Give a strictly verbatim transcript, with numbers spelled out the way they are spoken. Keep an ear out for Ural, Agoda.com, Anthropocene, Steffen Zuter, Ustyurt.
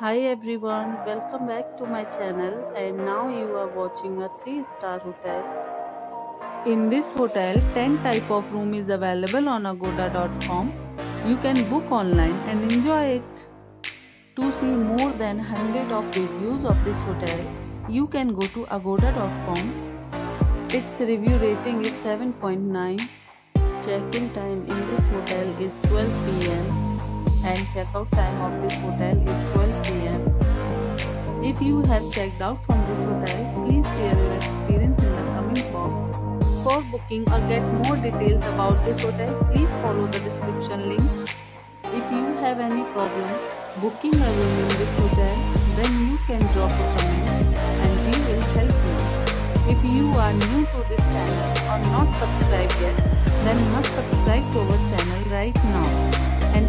Hi everyone, welcome back to my channel, and now you are watching a three star hotel. In this hotel, ten type of room is available on Agoda dot com. You can book online and enjoy it. To see more than one hundred of reviews of this hotel, you can go to Agoda dot com. Its review rating is seven point nine. Check-in time in this hotel is twelve p m and check-out time of this hotel is twelve p m If you have checked out from this hotel, please share your experience in the comment box. For booking or get more details about this hotel, please follow the description link. If you have any problem booking a room in this hotel, then you can drop a comment and we will help you. If you are new to this channel or not subscribed yet, then must subscribe to our channel right now and